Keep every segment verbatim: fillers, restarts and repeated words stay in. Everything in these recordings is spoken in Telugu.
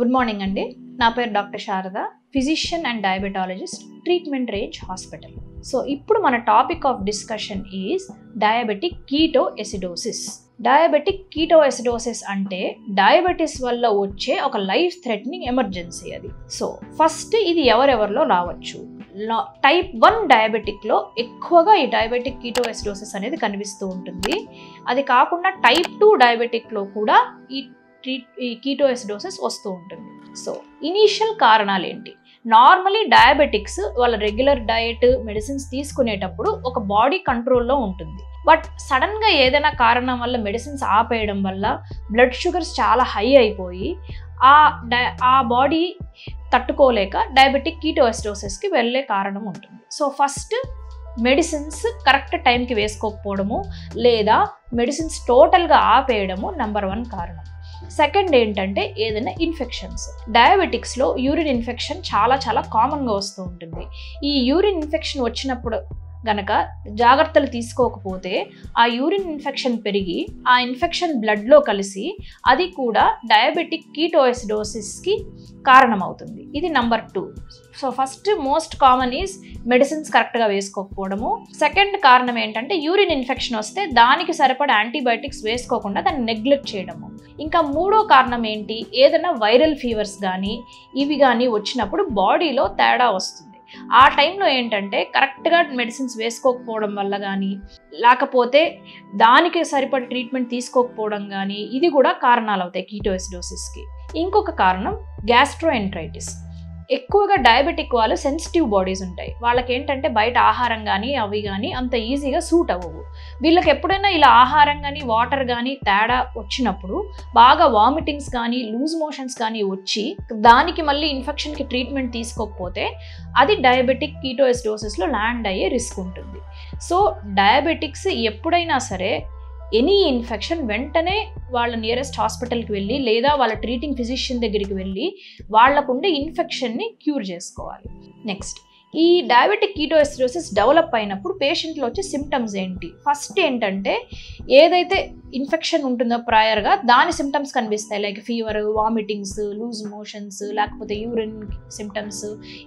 Good morning andi. Na peru Doctor Sharada, physician and diabetologist, Treatment Range Hospital. So, ippudu mana topic of discussion is diabetic ketoacidosis. Diabetic ketoacidosis ante diabetes valla vache oka life threatening emergency adi. So, first idi evarevarlo raavachu. Type one డయాబెటిక్లో ఎక్కువగా ఈ డయాబెటిక్ కీటోఎసిడోసిస్ అనేది కనిపిస్తూ ఉంటుంది. అది కాకుండా టైప్ టూ డయాబెటిక్లో కూడా ఈ ఈ కీటోఎసిడోసిస్ వస్తూ ఉంటుంది. సో ఇనీషియల్ కారణాలు ఏంటి? నార్మలీ డయాబెటిక్స్ వాళ్ళ రెగ్యులర్ డయట్, మెడిసిన్స్ తీసుకునేటప్పుడు ఒక బాడీ కంట్రోల్లో ఉంటుంది. బట్ సడన్గా ఏదైనా కారణం వల్ల మెడిసిన్స్ ఆపేయడం వల్ల బ్లడ్ షుగర్స్ చాలా హై అయిపోయి ఆ డై ఆ బాడీ తట్టుకోలేక డయాబెటిక్ కీటోఎసిడోసిస్కి వెళ్ళే కారణం ఉంటుంది. సో ఫస్ట్ మెడిసిన్స్ కరెక్ట్ టైంకి వేసుకోకపోవడము లేదా మెడిసిన్స్ టోటల్గా ఆపేయడము నెంబర్ వన్ కారణం. సెకండ్ ఏంటంటే ఏదైనా ఇన్ఫెక్షన్స్. డయాబెటిక్స్లో యూరిన్ ఇన్ఫెక్షన్ చాలా చాలా కామన్గా వస్తూ ఉంటుంది. ఈ యూరిన్ ఇన్ఫెక్షన్ వచ్చినప్పుడు గనక జాగ్రత్తలు తీసుకోకపోతే ఆ యూరిన్ ఇన్ఫెక్షన్ పెరిగి ఆ ఇన్ఫెక్షన్ బ్లడ్లో కలిసి అది కూడా డయాబెటిక్ కీటోఎసిడోసిస్కి కారణమవుతుంది. ఇది number two. So first most common is medicines కరెక్ట్గా వేసుకోకపోవడము. సెకండ్ కారణం ఏంటంటే యూరిన్ ఇన్ఫెక్షన్ వస్తే దానికి సరిపడ యాంటీబయాటిక్స్ వేసుకోకుండా దాన్ని నెగ్లెక్ట్ చేయడము. ఇంకా మూడో కారణం ఏంటి? ఏదైనా వైరల్ ఫీవర్స్ కానీ ఇవి కానీ వచ్చినప్పుడు బాడీలో తేడా వస్తుంది. ఆ టైంలో ఏంటంటే కరెక్ట్గా మెడిసిన్స్ వేసుకోకపోవడం వల్ల కానీ లేకపోతే దానికి సరిపడే ట్రీట్మెంట్ తీసుకోకపోవడం కానీ ఇది కూడా కారణాలు అవుతాయి కీటోఎసిడోసిస్కి. ఇంకొక కారణం గ్యాస్ట్రోఎంట్రైటిస్. ఎక్కువగా డయాబెటిక్ వాళ్ళు సెన్సిటివ్ బాడీస్ ఉంటాయి. వాళ్ళకి ఏంటంటే బయట ఆహారం కానీ అవి కానీ అంత ఈజీగా సూట్ అవ్వవు. వీళ్ళకి ఎప్పుడైనా ఇలా ఆహారం కానీ వాటర్ కానీ తేడా వచ్చినప్పుడు బాగా వామిటింగ్స్ కానీ లూజ్ మోషన్స్ కానీ వచ్చి దానికి మళ్ళీ ఇన్ఫెక్షన్కి ట్రీట్మెంట్ తీసుకోకపోతే అది డయాబెటిక్ కీటోఎసిడోసిస్లో ల్యాండ్ అయ్యే రిస్క్ ఉంటుంది. సో డయాబెటిక్స్ ఎప్పుడైనా సరే ఎనీ ఇన్ఫెక్షన్ వెంటనే వాళ్ళ నియరెస్ట్ హాస్పిటల్కి వెళ్ళి లేదా వాళ్ళ ట్రీటింగ్ ఫిజిషియన్ దగ్గరికి వెళ్ళి వాళ్ళకుండే ఇన్ఫెక్షన్ని క్యూర్ చేసుకోవాలి. నెక్స్ట్, ఈ డయాబెటిక్ కీటోఎసిడోసిస్ డెవలప్ అయినప్పుడు పేషెంట్లో వచ్చే సిమ్టమ్స్ ఏంటి? ఫస్ట్ ఏంటంటే ఏదైతే ఇన్ఫెక్షన్ ఉంటుందో ప్రయర్గా దాని సిమ్టమ్స్ కనిపిస్తాయి. Like fever, vomitings, loose motions, లేకపోతే యూరిన్ సిమ్టమ్స్,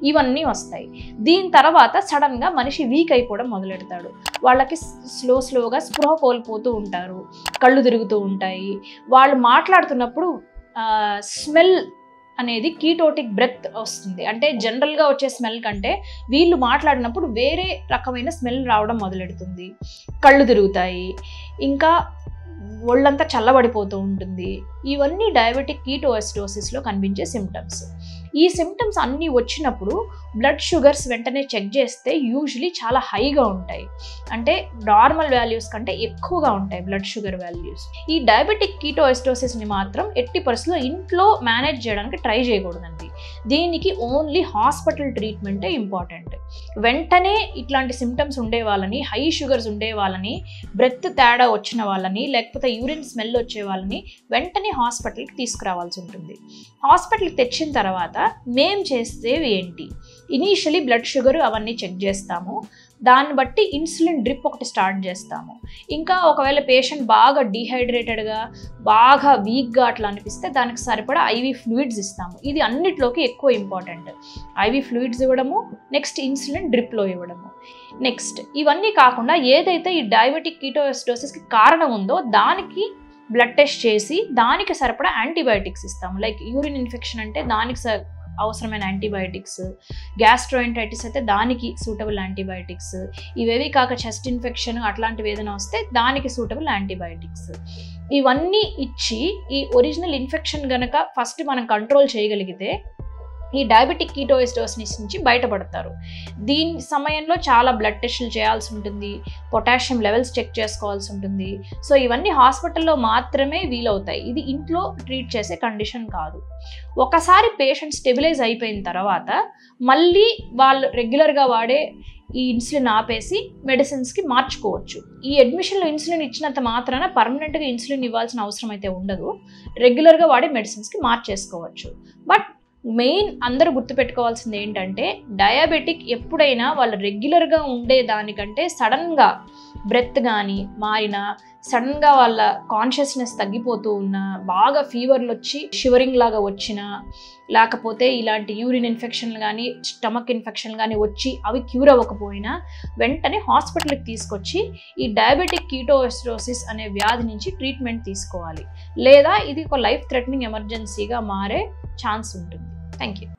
ఇవన్నీ వస్తాయి. దీని తర్వాత సడన్గా మనిషి వీక్ అయిపోవడం మొదలెడతాడు. వాళ్ళకి స్లో స్లోగా స్పృహ కోల్పోతూ ఉంటారు, కళ్ళు తిరుగుతూ ఉంటాయి. వాళ్ళు మాట్లాడుతున్నప్పుడు స్మెల్ అనేది కీటోటిక్ బ్రెత్ వస్తుంది. అంటే జనరల్గా వచ్చే స్మెల్ కంటే వీళ్ళు మాట్లాడినప్పుడు వేరే రకమైన స్మెల్ రావడం మొదలెడుతుంది. కళ్ళు తిరుగుతాయి, ఇంకా ఒళ్ళంతా చల్లబడిపోతూ ఉంటుంది. ఇవన్నీ డయాబెటిక్ కీటోఎసిడోసిస్లో కనిపించే సిమ్టమ్స్. ఈ సిమ్టమ్స్ అన్నీ వచ్చినప్పుడు బ్లడ్ షుగర్స్ వెంటనే చెక్ చేస్తే యూజువలీ చాలా హైగా ఉంటాయి. అంటే నార్మల్ వాల్యూస్ కంటే ఎక్కువగా ఉంటాయి బ్లడ్ షుగర్ వాల్యూస్. ఈ డయాబెటిక్ కీటోఎసిడోసిస్ని మాత్రం ఎట్టి పరిస్థితుల్లో ఇంట్లో మేనేజ్ చేయడానికి ట్రై చేయకూడదండి. దీనికి ఓన్లీ హాస్పిటల్ ట్రీట్మెంటే ఇంపార్టెంట్. వెంటనే ఇట్లాంటి సిమ్టమ్స్ ఉండే వాళ్ళని, హై షుగర్స్ ఉండే వాళ్ళని, బ్రెత్ తేడా వచ్చిన వాళ్ళని, లేకపోతే యూరిన్ స్మెల్ వచ్చే వాళ్ళని వెంటనే హాస్పిటల్కి తీసుకురావాల్సి ఉంటుంది. హాస్పిటల్కి తెచ్చిన తర్వాత మేం చేసేవి ఏంటి? ఇనీషియలీ బ్లడ్ షుగర్ అవన్నీ చెక్ చేస్తాము. దాన్ని బట్టి ఇన్సులిన్ డ్రిప్ ఒకటి స్టార్ట్ చేస్తాము. ఇంకా ఒకవేళ పేషెంట్ బాగా డీహైడ్రేటెడ్గా, బాగా వీక్గా అట్లా అనిపిస్తే దానికి సరిపడా ఐవీ ఫ్లూయిడ్స్ ఇస్తాము. ఇది అన్నిట్లోకి ఎక్కువ ఇంపార్టెంట్. ఐవీ ఫ్లూయిడ్స్ ఇవ్వడము, నెక్స్ట్ ఇన్సులిన్ డ్రిప్లో ఇవ్వడము. నెక్స్ట్, ఇవన్నీ కాకుండా ఏదైతే ఈ డయాబెటిక్ కీటోఎసిడోసిస్కి కారణం ఉందో దానికి బ్లడ్ టెస్ట్ చేసి దానికి సరిపడా యాంటీబయాటిక్స్ ఇస్తాము. లైక్ యూరిన్ ఇన్ఫెక్షన్ అంటే దానికి స అవసరమైన యాంటీబయాటిక్స్, గ్యాస్ట్రోఎంట్రైటిస్ అయితే దానికి సూటబుల్ యాంటీబయాటిక్స్, ఇవేవి కాక చెస్ట్ ఇన్ఫెక్షన్ అట్లాంటివి ఏదైనా వస్తే దానికి సూటబుల్ యాంటీబయాటిక్స్ ఇవన్నీ ఇచ్చి ఈ ఒరిజినల్ ఇన్ఫెక్షన్ గనక ఫస్ట్ మనం కంట్రోల్ చేయగలిగితే ఈ డయాబెటిక్ కీటోఎసిడోసిస్ నుంచి బయటపడతారు. దీని సమయంలో చాలా బ్లడ్ టెస్టులు చేయాల్సి ఉంటుంది, పొటాషియం లెవెల్స్ చెక్ చేసుకోవాల్సి ఉంటుంది. సో ఇవన్నీ హాస్పిటల్లో మాత్రమే వీలవుతాయి. ఇది ఇంట్లో ట్రీట్ చేసే కండిషన్ కాదు. ఒకసారి పేషెంట్ స్టెబిలైజ్ అయిపోయిన తర్వాత మళ్ళీ వాళ్ళు రెగ్యులర్గా వాడే ఈ ఇన్సులిన్ ఆపేసి మెడిసిన్స్కి మార్చుకోవచ్చు. ఈ అడ్మిషన్లో ఇన్సులిన్ ఇచ్చినంత మాత్రాన పర్మనెంట్గా ఇన్సులిన్ ఇవ్వాల్సిన అవసరం అయితే ఉండదు. రెగ్యులర్గా వాడే మెడిసిన్స్కి మార్చేసుకోవచ్చు. బట్ మెయిన్ అందరూ గుర్తుపెట్టుకోవాల్సింది ఏంటంటే డయాబెటిక్ ఎప్పుడైనా వాళ్ళు రెగ్యులర్గా ఉండే దానికంటే సడన్గా బ్రెత్ కానీ మారినా, సడన్గా వాళ్ళ కాన్షియస్నెస్ తగ్గిపోతూ ఉన్నా, బాగా ఫీవర్లు వచ్చి షివరింగ్ లాగా వచ్చినా, లేకపోతే ఇలాంటి యూరిన్ ఇన్ఫెక్షన్లు కానీ స్టమక్ ఇన్ఫెక్షన్లు కానీ వచ్చి అవి క్యూర్ అవ్వకపోయినా వెంటనే హాస్పిటల్కి తీసుకొచ్చి ఈ డయాబెటిక్ కీటోఎసిడోసిస్ అనే వ్యాధి నుంచి ట్రీట్మెంట్ తీసుకోవాలి, లేదా ఇది ఒక లైఫ్ థ్రెటనింగ్ ఎమర్జెన్సీగా మారే ఛాన్స్ ఉంటుంది. Thank you.